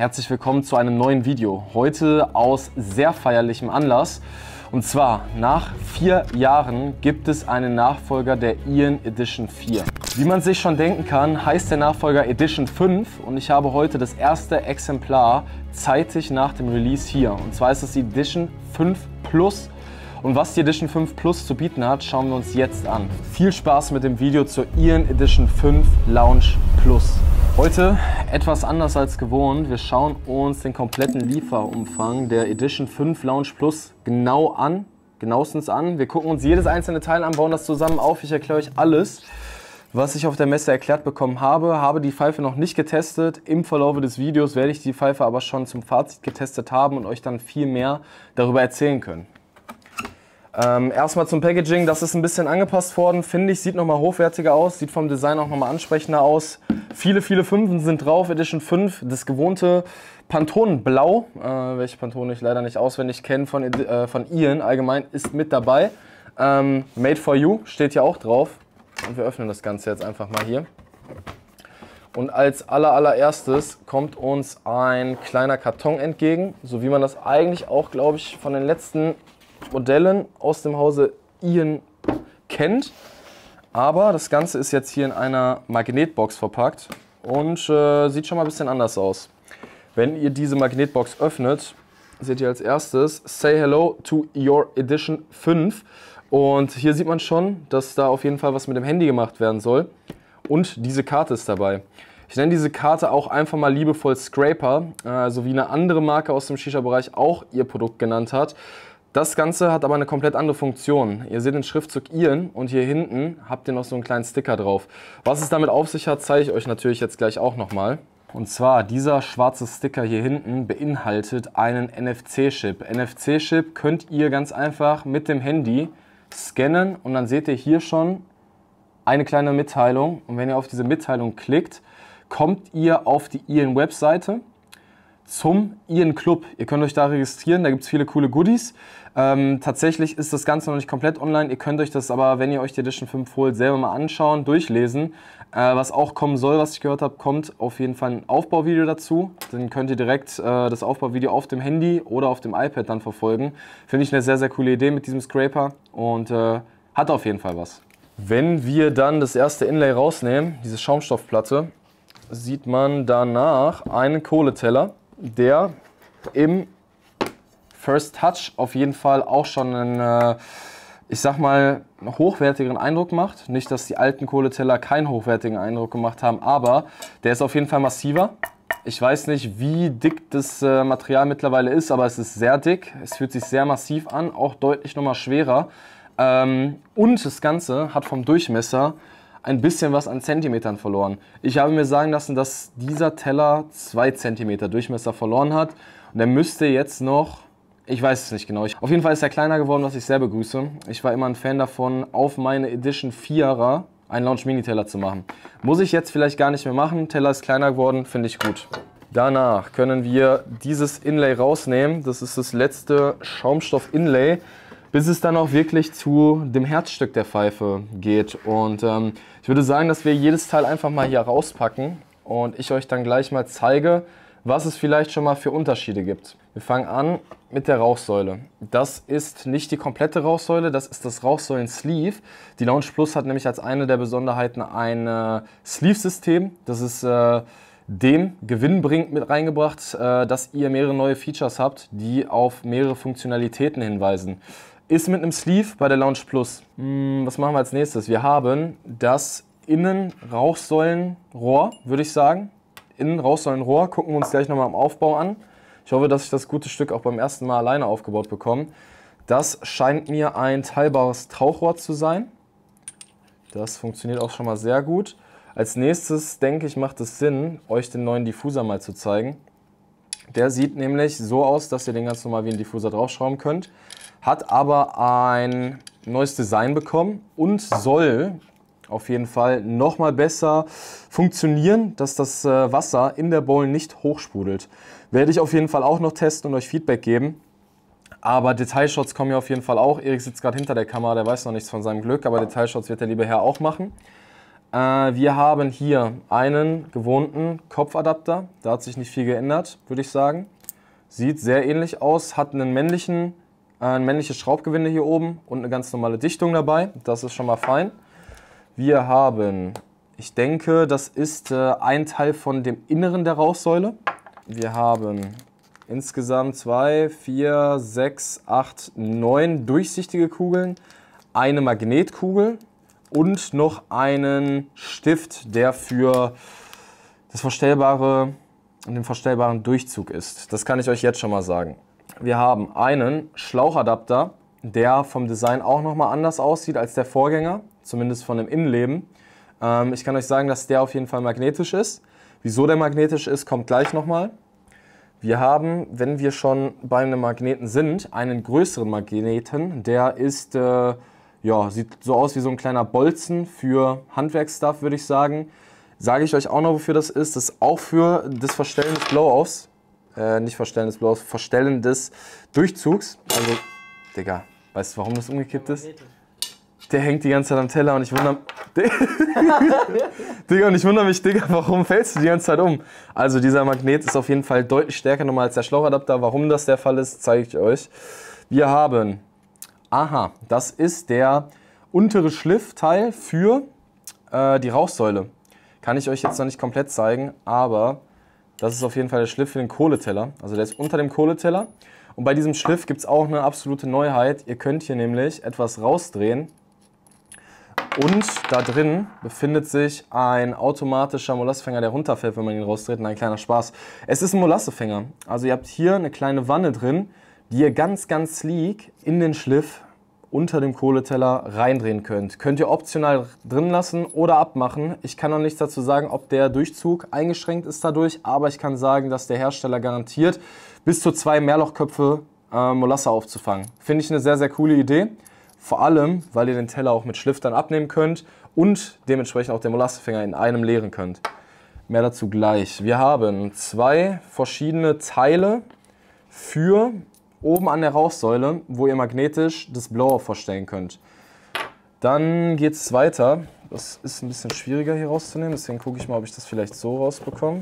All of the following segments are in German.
Herzlich willkommen zu einem neuen Video. Heute aus sehr feierlichem Anlass. Und zwar, nach 4 Jahren gibt es einen Nachfolger der AEON Edition 4. Wie man sich schon denken kann, heißt der Nachfolger Edition 5 und ich habe heute das erste Exemplar zeitig nach dem Release hier. Und zwar ist es die Edition 5 Plus. Und was die Edition 5 Plus zu bieten hat, schauen wir uns jetzt an. Viel Spaß mit dem Video zur AEON Edition 5 Lounge Plus. Heute etwas anders als gewohnt. Wir schauen uns den kompletten Lieferumfang der Edition 5 Lounge Plus genauestens an. Wir gucken uns jedes einzelne Teil an, bauen das zusammen auf. Ich erkläre euch alles, was ich auf der Messe erklärt bekommen habe. Habe die Pfeife noch nicht getestet. Im Verlauf des Videos werde ich die Pfeife aber schon zum Fazit getestet haben und euch dann viel mehr darüber erzählen können. Erstmal zum Packaging, das ist ein bisschen angepasst worden, finde ich, sieht nochmal hochwertiger aus, sieht vom Design auch nochmal ansprechender aus. Viele Fünfen sind drauf, Edition 5, das gewohnte Pantone Blau, welche Pantone ich leider nicht auswendig kenne, von Ian allgemein, ist mit dabei. Made for you steht hier auch drauf und wir öffnen das Ganze jetzt einfach mal hier. Und als allererstes kommt uns ein kleiner Karton entgegen, so wie man das eigentlich auch, glaube ich, von den letzten Modellen aus dem Hause Ian kennt, aber das Ganze ist jetzt hier in einer Magnetbox verpackt und sieht schon mal ein bisschen anders aus. Wenn ihr diese Magnetbox öffnet, seht ihr als erstes Say Hello to Your Edition 5 und hier sieht man schon, dass da auf jeden Fall was mit dem Handy gemacht werden soll und diese Karte ist dabei. Ich nenne diese Karte auch einfach mal liebevoll Scraper, so wie eine andere Marke aus dem Shisha-Bereich auch ihr Produkt genannt hat. Das Ganze hat aber eine komplett andere Funktion. Ihr seht den Schriftzug Ian und hier hinten habt ihr noch so einen kleinen Sticker drauf. Was es damit auf sich hat, zeige ich euch natürlich jetzt gleich auch nochmal. Und zwar, dieser schwarze Sticker hier hinten beinhaltet einen NFC-Chip. NFC-Chip könnt ihr ganz einfach mit dem Handy scannen und dann seht ihr hier schon eine kleine Mitteilung. Und wenn ihr auf diese Mitteilung klickt, kommt ihr auf die AEON-Webseite. Zum AEON-Club. Ihr könnt euch da registrieren, da gibt es viele coole Goodies. Tatsächlich ist das Ganze noch nicht komplett online. Ihr könnt euch das aber, wenn ihr euch die Edition 5 holt, selber mal anschauen, durchlesen. Was auch kommen soll, was ich gehört habe, kommt auf jeden Fall ein Aufbauvideo dazu. Dann könnt ihr direkt das Aufbauvideo auf dem Handy oder auf dem iPad dann verfolgen. Finde ich eine sehr, sehr coole Idee mit diesem Scraper und hat auf jeden Fall was. Wenn wir dann das erste Inlay rausnehmen, diese Schaumstoffplatte, sieht man danach einen Kohleteller, der im First Touch auf jeden Fall auch schon einen, ich sag mal, hochwertigeren Eindruck macht. Nicht, dass die alten Kohleteller keinen hochwertigen Eindruck gemacht haben, aber der ist auf jeden Fall massiver. Ich weiß nicht, wie dick das Material mittlerweile ist, aber es ist sehr dick. Es fühlt sich sehr massiv an, auch deutlich nochmal schwerer. Und das Ganze hat vom Durchmesser ein bisschen was an Zentimetern verloren. Ich habe mir sagen lassen, dass dieser Teller 2 cm Durchmesser verloren hat. Und der müsste jetzt noch, ich weiß es nicht genau. Auf jeden Fall ist er kleiner geworden, was ich sehr begrüße. Ich war immer ein Fan davon, auf meine Edition 4er einen Lounge Mini Teller zu machen. Muss ich jetzt vielleicht gar nicht mehr machen. Teller ist kleiner geworden, finde ich gut. Danach können wir dieses Inlay rausnehmen. Das ist das letzte Schaumstoff-Inlay, bis es dann auch wirklich zu dem Herzstück der Pfeife geht. Und ich würde sagen, dass wir jedes Teil einfach mal hier rauspacken und ich euch dann gleich mal zeige, was es vielleicht schon mal für Unterschiede gibt. Wir fangen an mit der Rauchsäule. Das ist nicht die komplette Rauchsäule, das ist das Rauchsäulen-Sleeve. Die Lounge Plus hat nämlich als eine der Besonderheiten ein Sleeve-System. Das ist dem Gewinn bringt mit reingebracht, dass ihr mehrere neue Features habt, die auf mehrere Funktionalitäten hinweisen. Ist mit einem Sleeve bei der Lounge Plus. Was machen wir als nächstes? Wir haben das Innenrauchsäulenrohr, würde ich sagen. Innenrauchsäulenrohr, gucken wir uns gleich nochmal am Aufbau an. Ich hoffe, dass ich das gute Stück auch beim ersten Mal alleine aufgebaut bekomme. Das scheint mir ein teilbares Tauchrohr zu sein. Das funktioniert auch schon mal sehr gut. Als nächstes, denke ich, macht es Sinn, euch den neuen Diffuser mal zu zeigen. Der sieht nämlich so aus, dass ihr den ganz normal wie ein Diffuser draufschrauben könnt. Hat aber ein neues Design bekommen und soll auf jeden Fall nochmal besser funktionieren, dass das Wasser in der Bowl nicht hochsprudelt. Werde ich auf jeden Fall auch noch testen und euch Feedback geben. Aber Detailshots kommen ja auf jeden Fall auch. Erik sitzt gerade hinter der Kamera, der weiß noch nichts von seinem Glück, aber Detailshots wird der liebe Herr auch machen. Wir haben hier einen gewohnten Kopfadapter. Da hat sich nicht viel geändert, würde ich sagen. Sieht sehr ähnlich aus, hat einen männlichen, ein männliches Schraubgewinde hier oben und eine ganz normale Dichtung dabei. Das ist schon mal fein. Wir haben, ich denke, das ist ein Teil von dem Inneren der Rauchsäule. Wir haben insgesamt 2, 4, 6, 8, 9 durchsichtige Kugeln, eine Magnetkugel und noch einen Stift, der für das verstellbare und den verstellbaren Durchzug ist. Das kann ich euch jetzt schon mal sagen. Wir haben einen Schlauchadapter, der vom Design auch nochmal anders aussieht als der Vorgänger, zumindest von dem Innenleben. Ich kann euch sagen, dass der auf jeden Fall magnetisch ist. Wieso der magnetisch ist, kommt gleich nochmal. Wir haben, wenn wir schon bei einem Magneten sind, einen größeren Magneten. Der ist, ja, sieht so aus wie so ein kleiner Bolzen für Handwerksstuff, würde ich sagen. Sage ich euch auch noch, wofür das ist. Das ist auch für das Verstellen des Blow-Offs. Nicht Verstellen des Blow-Offs, Verstellen des Durchzugs. Also, Digga, weißt du, warum das umgekippt ist? Der hängt die ganze Zeit am Teller und ich wundere mich, Digga, Digga, warum fällst du die ganze Zeit um? Also dieser Magnet ist auf jeden Fall deutlich stärker nochmal als der Schlauchadapter. Warum das der Fall ist, zeige ich euch. Wir haben, aha, das ist der untere Schliffteil für die Rauchsäule. Kann ich euch jetzt noch nicht komplett zeigen, aber das ist auf jeden Fall der Schliff für den Kohleteller. Also der ist unter dem Kohleteller. Und bei diesem Schliff gibt es auch eine absolute Neuheit. Ihr könnt hier nämlich etwas rausdrehen. Und da drin befindet sich ein automatischer Molassefänger, der runterfällt, wenn man ihn rausdreht. Und ein kleiner Spaß. Es ist ein Molassefänger. Also ihr habt hier eine kleine Wanne drin, die ihr ganz, ganz sleek in den Schliff unter dem Kohleteller reindrehen könnt. Könnt ihr optional drin lassen oder abmachen. Ich kann noch nichts dazu sagen, ob der Durchzug eingeschränkt ist dadurch, aber ich kann sagen, dass der Hersteller garantiert bis zu 2 Mehrlochköpfe Molasse aufzufangen. Finde ich eine sehr, sehr coole Idee. Vor allem, weil ihr den Teller auch mit Schliff dann abnehmen könnt und dementsprechend auch den Molassefänger in einem leeren könnt. Mehr dazu gleich. Wir haben 2 verschiedene Teile für oben an der Rauchsäule, wo ihr magnetisch das Blow-Off verstellen könnt. Dann geht es weiter. Das ist ein bisschen schwieriger hier rauszunehmen, deswegen gucke ich mal, ob ich das vielleicht so rausbekomme.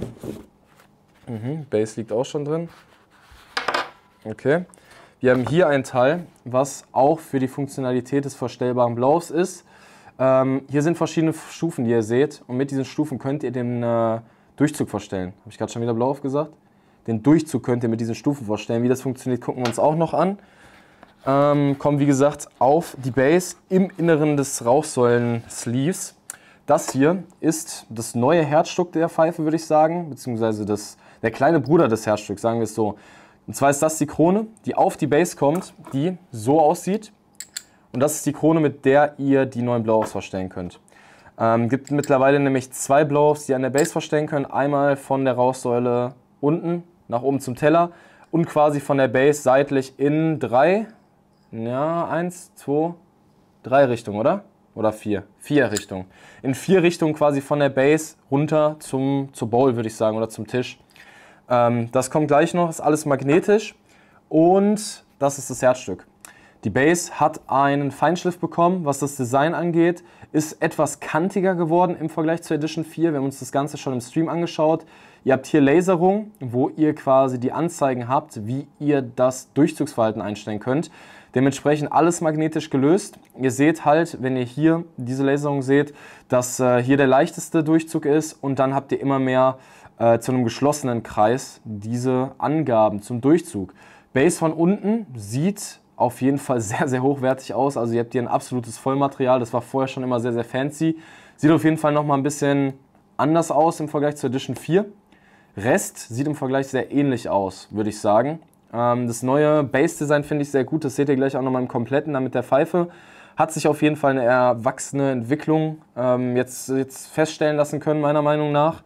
Base liegt auch schon drin. Okay. Wir haben hier ein Teil, was auch für die Funktionalität des verstellbaren Blow-Offs ist. Hier sind verschiedene Stufen, die ihr seht. Und mit diesen Stufen könnt ihr den Durchzug verstellen. Habe ich gerade schon wieder Blow-Off gesagt? Den Durchzug könnt ihr mit diesen Stufen verstellen. Wie das funktioniert, gucken wir uns auch noch an. Kommen, wie gesagt, auf die Base im Inneren des Rauchsäulen-Sleeves. Das hier ist das neue Herzstück der Pfeife, würde ich sagen. Beziehungsweise der kleine Bruder des Herzstücks, sagen wir es so. Und zwar ist das die Krone, die auf die Base kommt, die so aussieht. Und das ist die Krone, mit der ihr die neuen Blow-Offs verstellen könnt. Gibt mittlerweile nämlich 2 Blow-Offs, die an der Base verstellen können. Einmal von der Rauchsäule unten nach oben zum Teller und quasi von der Base seitlich in 3 Richtungen, oder? Oder 4? 4 Richtungen. In 4 Richtungen quasi von der Base runter zur Bowl, würde ich sagen, oder zum Tisch. Das kommt gleich noch, ist alles magnetisch und das ist das Herzstück. Die Base hat einen Feinschliff bekommen, was das Design angeht, ist etwas kantiger geworden im Vergleich zur Edition 4. Wir haben uns das Ganze schon im Stream angeschaut. Ihr habt hier Laserung, wo ihr quasi die Anzeigen habt, wie ihr das Durchzugsverhalten einstellen könnt. Dementsprechend alles magnetisch gelöst. Ihr seht halt, wenn ihr hier diese Laserung seht, dass hier der leichteste Durchzug ist und dann habt ihr immer mehr zu einem geschlossenen Kreis diese Angaben zum Durchzug. Base von unten sieht auf jeden Fall sehr, sehr hochwertig aus. Also ihr habt hier ein absolutes Vollmaterial. Das war vorher schon immer sehr, sehr fancy. Sieht auf jeden Fall nochmal ein bisschen anders aus im Vergleich zur Edition 4. Rest sieht im Vergleich sehr ähnlich aus, würde ich sagen. Das neue Base-Design finde ich sehr gut. Das seht ihr gleich auch nochmal im Kompletten dann mit der Pfeife. Hat sich auf jeden Fall eine erwachsene Entwicklung jetzt feststellen lassen können, meiner Meinung nach.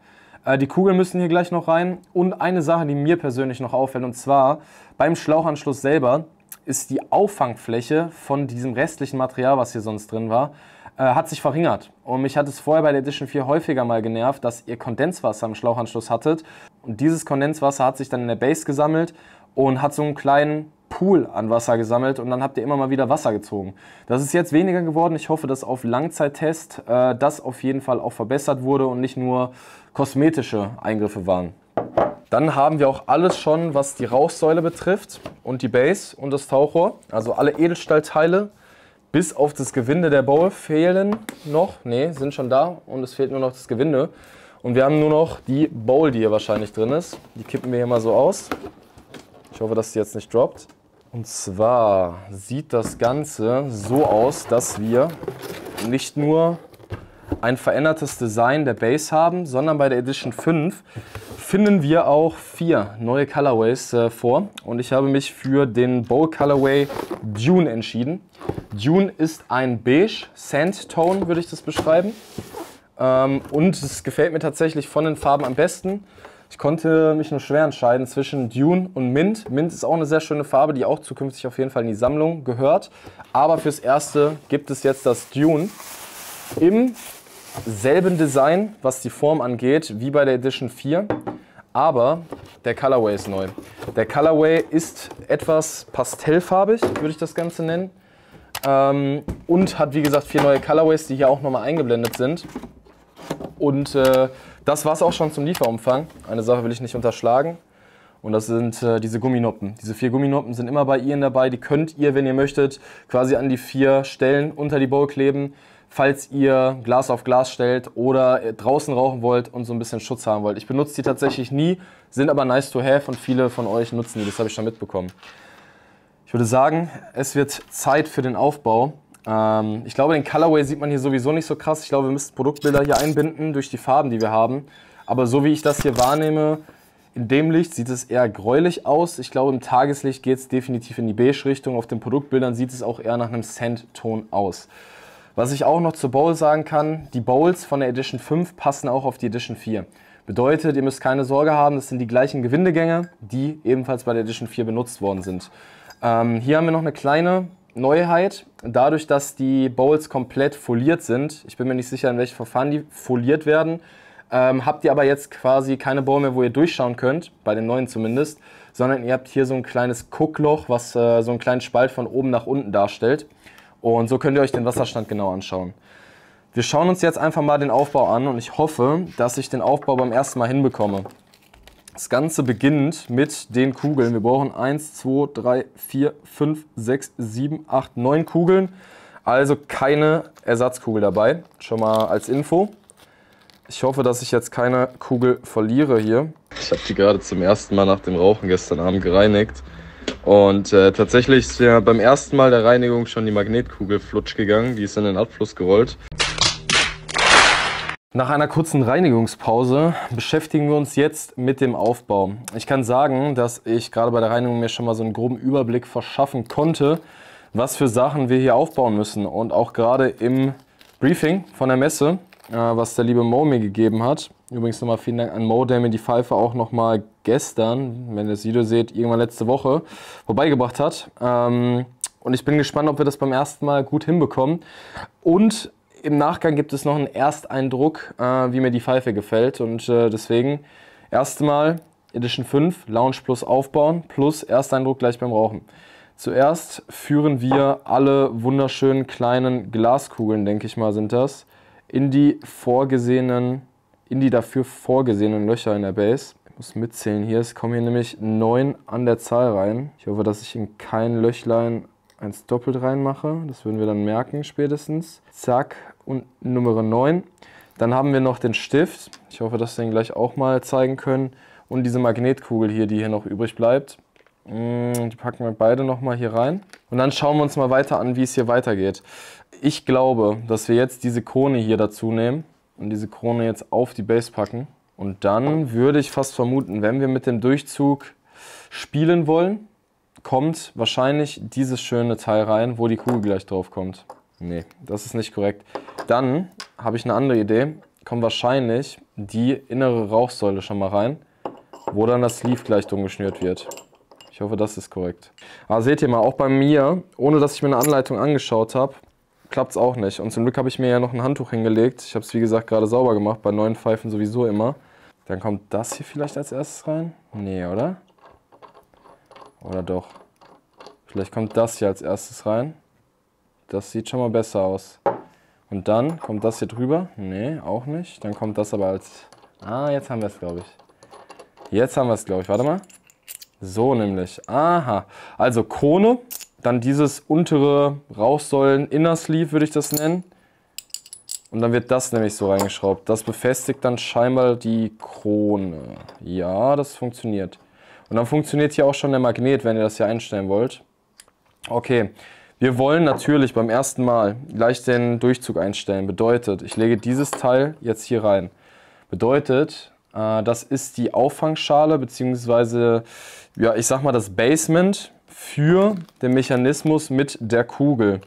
Die Kugeln müssen hier gleich noch rein. Und eine Sache, die mir persönlich noch auffällt, und zwar beim Schlauchanschluss selber, ist die Auffangfläche von diesem restlichen Material, was hier sonst drin war, hat sich verringert. Und mich hat es vorher bei der Edition 4 häufiger mal genervt, dass ihr Kondenswasser im Schlauchanschluss hattet. Und dieses Kondenswasser hat sich dann in der Base gesammelt und hat so einen kleinen Pool an Wasser gesammelt und dann habt ihr immer mal wieder Wasser gezogen. Das ist jetzt weniger geworden. Ich hoffe, dass auf Langzeittest das auf jeden Fall auch verbessert wurde und nicht nur kosmetische Eingriffe waren. Dann haben wir auch alles schon, was die Rauchsäule betrifft und die Base und das Tauchrohr. Also alle Edelstahlteile bis auf das Gewinde der Bowl fehlen noch. Ne, sind schon da und es fehlt nur noch das Gewinde. Und wir haben nur noch die Bowl, die hier wahrscheinlich drin ist. Die kippen wir hier mal so aus. Ich hoffe, dass die jetzt nicht droppt. Und zwar sieht das Ganze so aus, dass wir nicht nur ein verändertes Design der Base haben, sondern bei der Edition 5 finden wir auch 4 neue Colorways vor. Und ich habe mich für den Bowl Colorway Dune entschieden. Dune ist ein Beige, Sandtone würde ich das beschreiben. Und es gefällt mir tatsächlich von den Farben am besten. Ich konnte mich nur schwer entscheiden zwischen Dune und Mint. Mint ist auch eine sehr schöne Farbe, die auch zukünftig auf jeden Fall in die Sammlung gehört. Aber fürs Erste gibt es jetzt das Dune im selben Design, was die Form angeht, wie bei der Edition 4. Aber der Colorway ist neu. Der Colorway ist etwas pastellfarbig, würde ich das Ganze nennen. Und hat, wie gesagt, 4 neue Colorways, die hier auch nochmal eingeblendet sind. Und das war es auch schon zum Lieferumfang. Eine Sache will ich nicht unterschlagen. Und das sind diese Gumminoppen. Diese 4 Gumminoppen sind immer bei Ian dabei. Die könnt ihr, wenn ihr möchtet, quasi an die 4 Stellen unter die Bowl kleben, falls ihr Glas auf Glas stellt oder draußen rauchen wollt und so ein bisschen Schutz haben wollt. Ich benutze die tatsächlich nie, sind aber nice to have und viele von euch nutzen die. Das habe ich schon mitbekommen. Ich würde sagen, es wird Zeit für den Aufbau. Ich glaube, den Colorway sieht man hier sowieso nicht so krass. Ich glaube, wir müssen Produktbilder hier einbinden durch die Farben, die wir haben. Aber so wie ich das hier wahrnehme, in dem Licht sieht es eher gräulich aus. Ich glaube, im Tageslicht geht es definitiv in die Beige-Richtung. Auf den Produktbildern sieht es auch eher nach einem Sandton aus. Was ich auch noch zur Bowl sagen kann, die Bowls von der Edition 5 passen auch auf die Edition 4. Bedeutet, ihr müsst keine Sorge haben, das sind die gleichen Gewindegänge, die ebenfalls bei der Edition 4 benutzt worden sind. Hier haben wir noch eine kleine Neuheit, dadurch, dass die Bowls komplett foliert sind, ich bin mir nicht sicher, in welchen Verfahren die foliert werden, habt ihr aber jetzt quasi keine Bowl mehr, wo ihr durchschauen könnt, bei den neuen zumindest, sondern ihr habt hier so ein kleines Guckloch, was so einen kleinen Spalt von oben nach unten darstellt. Und so könnt ihr euch den Wasserstand genau anschauen. Wir schauen uns jetzt einfach mal den Aufbau an und ich hoffe, dass ich den Aufbau beim ersten Mal hinbekomme. Das Ganze beginnt mit den Kugeln. Wir brauchen 1, 2, 3, 4, 5, 6, 7, 8, 9 Kugeln. Also keine Ersatzkugel dabei. Schon mal als Info. Ich hoffe, dass ich jetzt keine Kugel verliere hier. Ich habe die gerade zum ersten Mal nach dem Rauchen gestern Abend gereinigt. Und tatsächlich ist ja beim ersten Mal der Reinigung schon die Magnetkugel flutsch gegangen. Die ist in den Abfluss gerollt. Nach einer kurzen Reinigungspause beschäftigen wir uns jetzt mit dem Aufbau. Ich kann sagen, dass ich gerade bei der Reinigung mir schon mal so einen groben Überblick verschaffen konnte, was für Sachen wir hier aufbauen müssen. Und auch gerade im Briefing von der Messe, was der liebe Mo mir gegeben hat. Übrigens nochmal vielen Dank an Mo, der mir die Pfeife auch nochmal gestern, wenn ihr das Video seht, irgendwann letzte Woche vorbeigebracht hat. Und ich bin gespannt, ob wir das beim ersten Mal gut hinbekommen. Und im Nachgang gibt es noch einen Ersteindruck, wie mir die Pfeife gefällt und deswegen erstmal Edition 5 Lounge Plus aufbauen plus Ersteindruck gleich beim Rauchen. Zuerst führen wir alle wunderschönen kleinen Glaskugeln, denke ich mal sind das, in die dafür vorgesehenen Löcher in der Base. Ich muss mitzählen hier, es kommen hier nämlich 9 an der Zahl rein. Ich hoffe, dass ich in kein Löchlein eins doppelt reinmache, das würden wir dann merken spätestens. Zack und Nummer 9. Dann haben wir noch den Stift, ich hoffe, dass wir den gleich auch mal zeigen können. Und diese Magnetkugel hier, die hier noch übrig bleibt. Die packen wir beide nochmal hier rein. Und dann schauen wir uns mal weiter an, wie es hier weitergeht. Ich glaube, dass wir jetzt diese Krone hier dazu nehmen und diese Krone jetzt auf die Base packen. Und dann würde ich fast vermuten, wenn wir mit dem Durchzug spielen wollen, kommt wahrscheinlich dieses schöne Teil rein, wo die Kugel gleich drauf kommt. Nee, das ist nicht korrekt. Dann habe ich eine andere Idee. Kommt wahrscheinlich die innere Rauchsäule schon mal rein, wo dann das Sleeve gleich drum geschnürt wird. Ich hoffe, das ist korrekt. Aber seht ihr mal, auch bei mir, ohne dass ich mir eine Anleitung angeschaut habe, klappt es auch nicht. Und zum Glück habe ich mir ja noch ein Handtuch hingelegt. Ich habe es, wie gesagt, gerade sauber gemacht, bei neuen Pfeifen sowieso immer. Dann kommt das hier vielleicht als erstes rein? Nee, oder? Oder doch? Vielleicht kommt das hier als erstes rein. Das sieht schon mal besser aus. Und dann kommt das hier drüber. Nee, auch nicht. Dann kommt das aber als... Ah, jetzt haben wir es, glaube ich. Jetzt haben wir es, glaube ich. Warte mal. So nämlich. Aha. Also Krone, dann dieses untere Rauchsäulen Inner Sleeve würde ich das nennen. Und dann wird das nämlich so reingeschraubt. Das befestigt dann scheinbar die Krone. Ja, das funktioniert. Und dann funktioniert hier auch schon der Magnet, wenn ihr das hier einstellen wollt. Okay, wir wollen natürlich beim ersten Mal gleich den Durchzug einstellen. Bedeutet, ich lege dieses Teil jetzt hier rein. Bedeutet, das ist die Auffangschale, beziehungsweise, ja, ich sag mal das Basement für den Mechanismus mit der Kugel.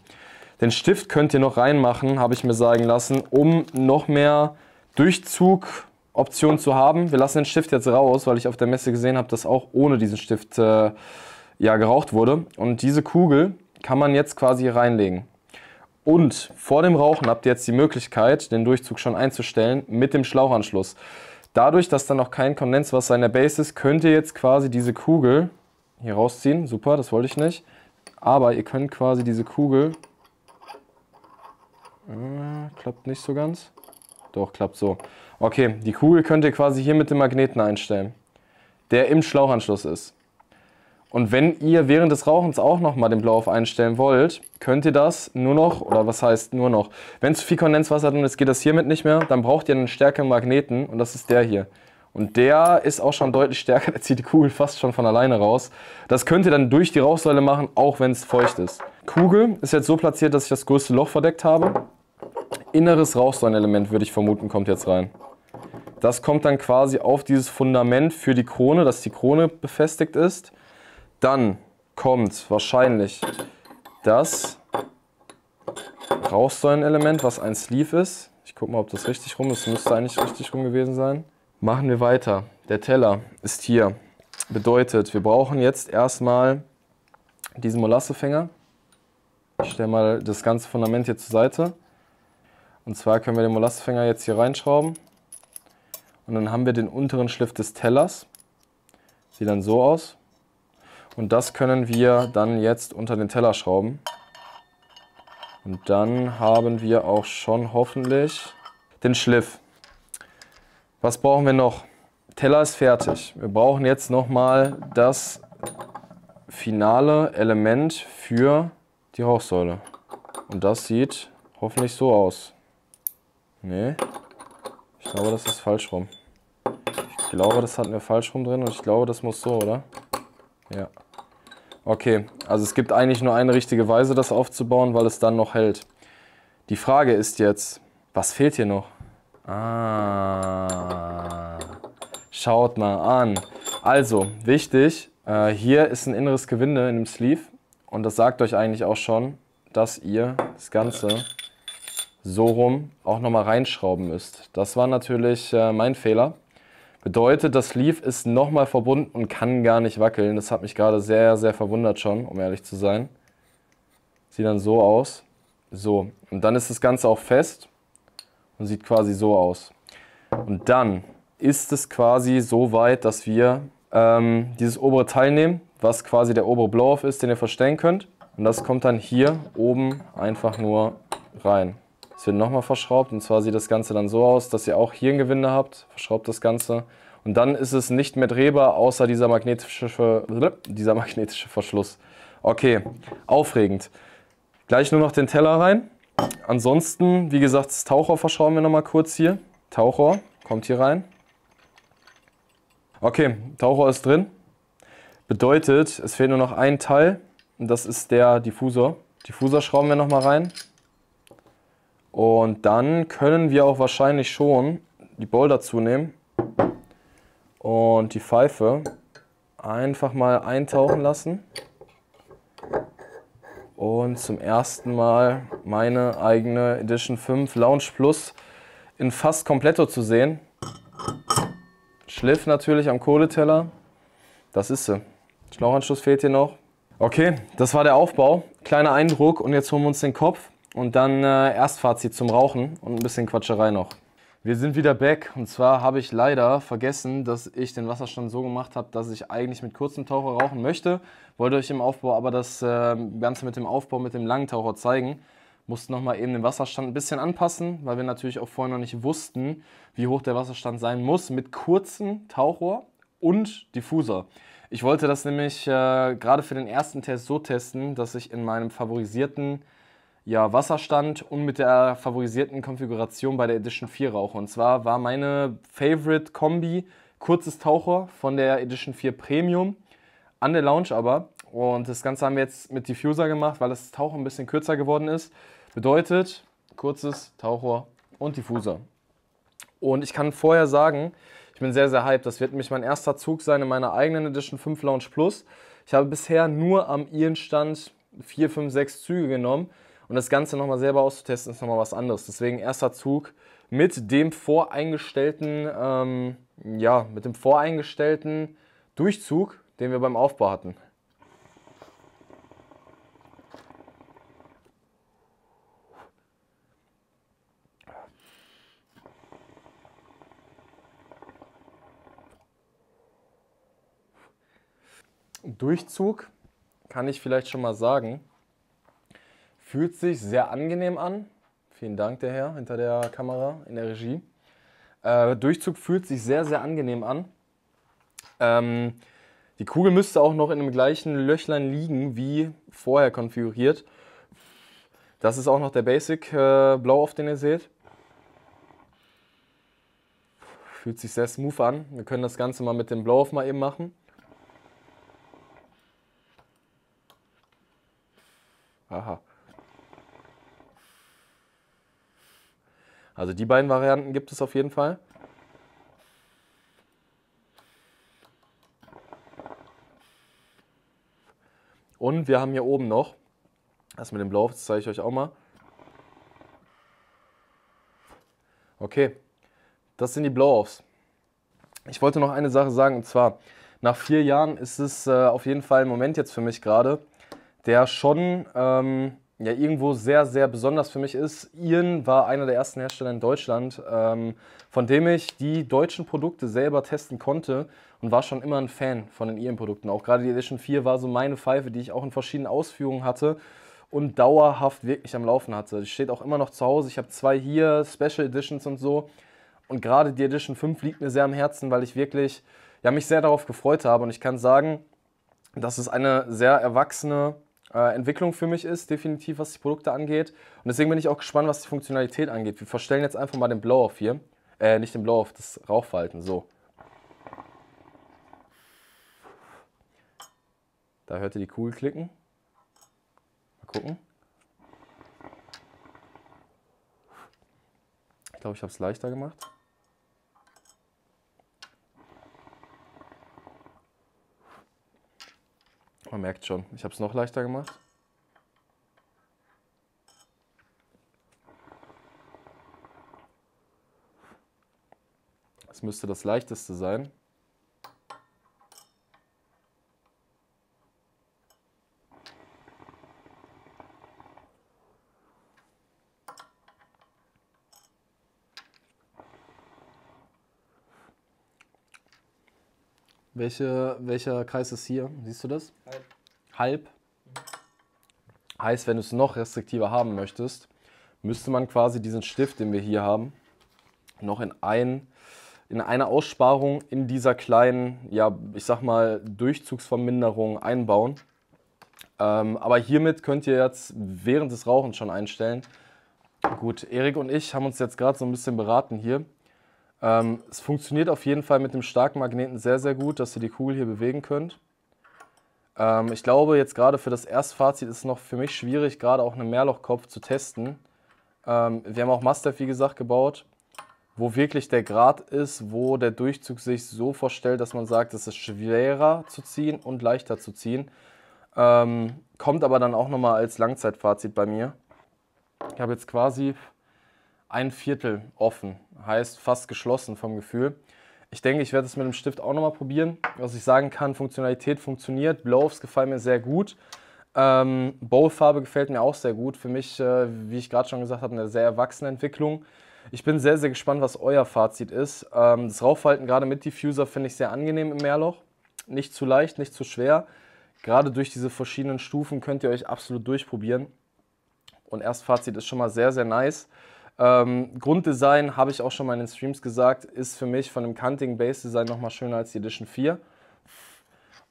Den Stift könnt ihr noch reinmachen, habe ich mir sagen lassen, um noch mehr Durchzugoptionen zu haben. Wir lassen den Stift jetzt raus, weil ich auf der Messe gesehen habe, dass auch ohne diesen Stift ja, geraucht wurde. Und diese Kugel kann man jetzt quasi hier reinlegen. Und vor dem Rauchen habt ihr jetzt die Möglichkeit, den Durchzug schon einzustellen mit dem Schlauchanschluss. Dadurch, dass dann noch kein Kondenswasser in der Base ist, könnt ihr jetzt quasi diese Kugel hier rausziehen. Super, das wollte ich nicht. Aber ihr könnt quasi diese Kugel... klappt nicht so ganz. Doch, klappt so. Okay, die Kugel könnt ihr quasi hier mit dem Magneten einstellen, der im Schlauchanschluss ist. Und wenn ihr während des Rauchens auch nochmal den Blau auf einstellen wollt, könnt ihr das nur noch, oder was heißt nur noch, wenn zu viel Kondenswasser drin ist, geht das hiermit nicht mehr, dann braucht ihr einen stärkeren Magneten und das ist der hier. Und der ist auch schon deutlich stärker, der zieht die Kugel fast schon von alleine raus. Das könnt ihr dann durch die Rauchsäule machen, auch wenn es feucht ist. Kugel ist jetzt so platziert, dass ich das größte Loch verdeckt habe. Inneres Rauchsäulenelement, würde ich vermuten, kommt jetzt rein. Das kommt dann quasi auf dieses Fundament für die Krone, dass die Krone befestigt ist. Dann kommt wahrscheinlich das Rauchsäulenelement, was ein Sleeve ist. Ich gucke mal, ob das richtig rum ist. Das müsste eigentlich richtig rum gewesen sein. Machen wir weiter. Der Teller ist hier. Bedeutet, wir brauchen jetzt erstmal diesen Molassefänger. Ich stelle mal das ganze Fundament hier zur Seite. Und zwar können wir den Molassefänger jetzt hier reinschrauben. Und dann haben wir den unteren Schliff des Tellers. Sieht dann so aus. Und das können wir dann jetzt unter den Teller schrauben. Und dann haben wir auch schon hoffentlich den Schliff. Was brauchen wir noch? Teller ist fertig. Wir brauchen jetzt nochmal das finale Element für die Rauchsäule. Und das sieht hoffentlich so aus. Nee, ich glaube, das ist falsch rum. Ich glaube, das hatten wir falsch rum drin und ich glaube, das muss so, oder? Ja. Okay, also es gibt eigentlich nur eine richtige Weise, das aufzubauen, weil es dann noch hält. Die Frage ist jetzt, was fehlt hier noch? Ah, schaut mal an. Also, wichtig, hier ist ein inneres Gewinde in dem Sleeve und das sagt euch eigentlich auch schon, dass ihr das Ganze so rum auch nochmal reinschrauben müsst. Das war natürlich mein Fehler. Bedeutet, das Sleeve ist nochmal verbunden und kann gar nicht wackeln. Das hat mich gerade sehr, sehr verwundert schon, um ehrlich zu sein. Sieht dann so aus. So, und dann ist das Ganze auch fest. Und sieht quasi so aus. Und dann ist es quasi so weit, dass wir dieses obere Teil nehmen, was quasi der obere Blow-Off ist, den ihr verstellen könnt. Und das kommt dann hier oben einfach nur rein. Es wird nochmal verschraubt und zwar sieht das Ganze dann so aus, dass ihr auch hier ein Gewinde habt. Verschraubt das Ganze. Und dann ist es nicht mehr drehbar, außer dieser magnetische Verschluss. Okay, aufregend. Gleich nur noch den Teller rein. Ansonsten, wie gesagt, das Tauchrohr verschrauben wir nochmal kurz hier. Tauchrohr kommt hier rein. Okay, Tauchrohr ist drin. Bedeutet, es fehlt nur noch ein Teil und das ist der Diffusor. Diffusor schrauben wir nochmal rein. Und dann können wir auch wahrscheinlich schon die Bowl dazu nehmen und die Pfeife einfach mal eintauchen lassen. Und zum ersten Mal meine eigene Edition 5 Lounge Plus in fast kompletto zu sehen. Schliff natürlich am Kohleteller. Das ist sie. Schlauchanschluss fehlt hier noch. Okay, das war der Aufbau. Kleiner Eindruck und jetzt holen wir uns den Kopf und dann Erstfazit zum Rauchen und ein bisschen Quatscherei noch. Wir sind wieder back, und zwar habe ich leider vergessen, dass ich den Wasserstand so gemacht habe, dass ich eigentlich mit kurzem Taucher rauchen möchte. Wollte euch im Aufbau aber das Ganze mit dem Aufbau mit dem langen Taucher zeigen. Musste nochmal eben den Wasserstand ein bisschen anpassen, weil wir natürlich auch vorher noch nicht wussten, wie hoch der Wasserstand sein muss mit kurzem Tauchrohr und Diffuser. Ich wollte das nämlich gerade für den ersten Test so testen, dass ich in meinem favorisierten Wasserstand und mit der favorisierten Konfiguration bei der Edition 4 rauche. Und zwar war meine Favorite-Kombi kurzes Tauchrohr von der Edition 4 Premium an der Lounge aber. Und das Ganze haben wir jetzt mit Diffuser gemacht, weil das Tauchen ein bisschen kürzer geworden ist. Bedeutet kurzes Tauchrohr und Diffuser. Und ich kann vorher sagen, ich bin sehr, sehr hyped. Das wird nämlich mein erster Zug sein in meiner eigenen Edition 5 Lounge Plus. Ich habe bisher nur am Ian-Stand 4, 5, 6 Züge genommen. Und das Ganze nochmal selber auszutesten, ist nochmal was anderes. Deswegen erster Zug mit dem voreingestellten, Durchzug, den wir beim Aufbau hatten. Durchzug, kann ich vielleicht schon mal sagen, fühlt sich sehr angenehm an. Vielen Dank, der Herr hinter der Kamera in der Regie. Durchzug fühlt sich sehr, sehr angenehm an. Die Kugel müsste auch noch in dem gleichen Löchlein liegen wie vorher konfiguriert. Das ist auch noch der Basic Blow Off, den ihr seht. Fühlt sich sehr smooth an. Wir können das Ganze mal mit dem Blow Off mal eben machen. Aha. Also die beiden Varianten gibt es auf jeden Fall. Und wir haben hier oben noch, das mit dem Blow, das zeige ich euch auch mal. Okay, das sind die Blow-Offs. Ich wollte noch eine Sache sagen, und zwar, nach 4 Jahren ist es auf jeden Fall ein Moment jetzt für mich gerade, der schon irgendwo sehr, sehr besonders für mich ist. Ian war einer der ersten Hersteller in Deutschland, von dem ich die deutschen Produkte selber testen konnte und war schon immer ein Fan von den Ian-Produkten. Auch gerade die Edition 4 war so meine Pfeife, die ich auch in verschiedenen Ausführungen hatte und dauerhaft wirklich am Laufen hatte. Die steht auch immer noch zu Hause. Ich habe 2 hier, Special Editions und so. Und gerade die Edition 5 liegt mir sehr am Herzen, weil ich wirklich mich sehr darauf gefreut habe. Und ich kann sagen, das ist eine sehr erwachsene Entwicklung für mich ist, definitiv, was die Produkte angeht. Und deswegen bin ich auch gespannt, was die Funktionalität angeht. Wir verstellen jetzt einfach mal den Blow-Off hier. Nicht den Blow-Off, das Rauchverhalten, so. Da hört ihr die Kugel klicken. Mal gucken. Ich glaube, ich habe es leichter gemacht. Man merkt schon, ich habe es noch leichter gemacht. Das müsste das leichteste sein. Welcher Kreis ist hier? Siehst du das? Halb. Heißt, wenn du es noch restriktiver haben möchtest, müsste man quasi diesen Stift, den wir hier haben, noch in eine Aussparung in dieser kleinen, ich sag mal, Durchzugsverminderung einbauen. Aber hiermit könnt ihr jetzt während des Rauchens schon einstellen. Gut, Erik und ich haben uns jetzt gerade so ein bisschen beraten hier. Es funktioniert auf jeden Fall mit dem starken Magneten sehr, sehr gut, dass ihr die Kugel hier bewegen könnt. Ich glaube, jetzt gerade für das Erstfazit ist es noch für mich schwierig, gerade auch einen Mehrlochkopf zu testen. Wir haben auch Master, wie gesagt, gebaut, wo wirklich der Grad ist, wo der Durchzug sich so vorstellt, dass man sagt, es ist schwerer zu ziehen und leichter zu ziehen. Kommt aber dann auch nochmal als Langzeitfazit bei mir. Ich habe jetzt quasi 1/4 offen, heißt fast geschlossen vom Gefühl. Ich denke, ich werde es mit dem Stift auch nochmal probieren. Was ich sagen kann, Funktionalität funktioniert, Blow-Offs gefallen mir sehr gut. Bowl-Farbe gefällt mir auch sehr gut. Für mich, wie ich gerade schon gesagt habe, eine sehr erwachsene Entwicklung. Ich bin sehr, sehr gespannt, was euer Fazit ist. Das Raufhalten gerade mit Diffuser finde ich sehr angenehm im Mehrloch. Nicht zu leicht, nicht zu schwer. Gerade durch diese verschiedenen Stufen könnt ihr euch absolut durchprobieren. Und Erstfazit ist schon mal sehr, sehr nice. Grunddesign, habe ich auch schon mal in den Streams gesagt, ist für mich von dem kantigen Base-Design nochmal schöner als die Edition 4.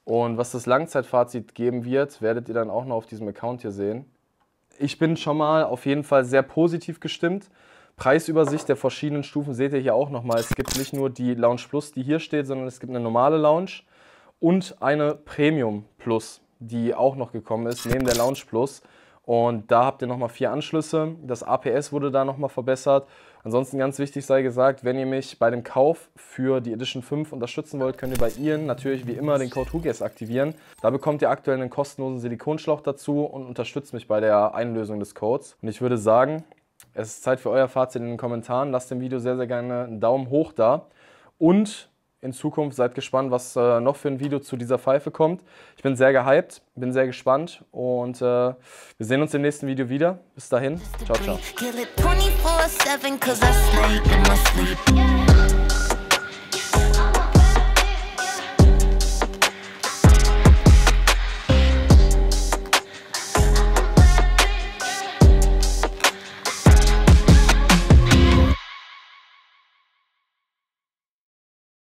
Und was das Langzeitfazit geben wird, werdet ihr dann auch noch auf diesem Account hier sehen. Ich bin schon mal auf jeden Fall sehr positiv gestimmt. Preisübersicht der verschiedenen Stufen seht ihr hier auch nochmal. Es gibt nicht nur die Lounge Plus, die hier steht, sondern es gibt eine normale Lounge und eine Premium Plus, die auch noch gekommen ist, neben der Lounge Plus. Und da habt ihr nochmal 4 Anschlüsse. Das APS wurde da nochmal verbessert. Ansonsten ganz wichtig sei gesagt, wenn ihr mich bei dem Kauf für die Edition 5 unterstützen wollt, könnt ihr bei Ian natürlich wie immer den Code Hookaze aktivieren. Da bekommt ihr aktuell einen kostenlosen Silikonschlauch dazu und unterstützt mich bei der Einlösung des Codes. Und ich würde sagen, es ist Zeit für euer Fazit in den Kommentaren. Lasst dem Video sehr, sehr gerne einen Daumen hoch da. Und in Zukunft seid gespannt, was noch für ein Video zu dieser Pfeife kommt. Ich bin sehr gehypt, bin sehr gespannt und wir sehen uns im nächsten Video wieder. Bis dahin, ciao, ciao.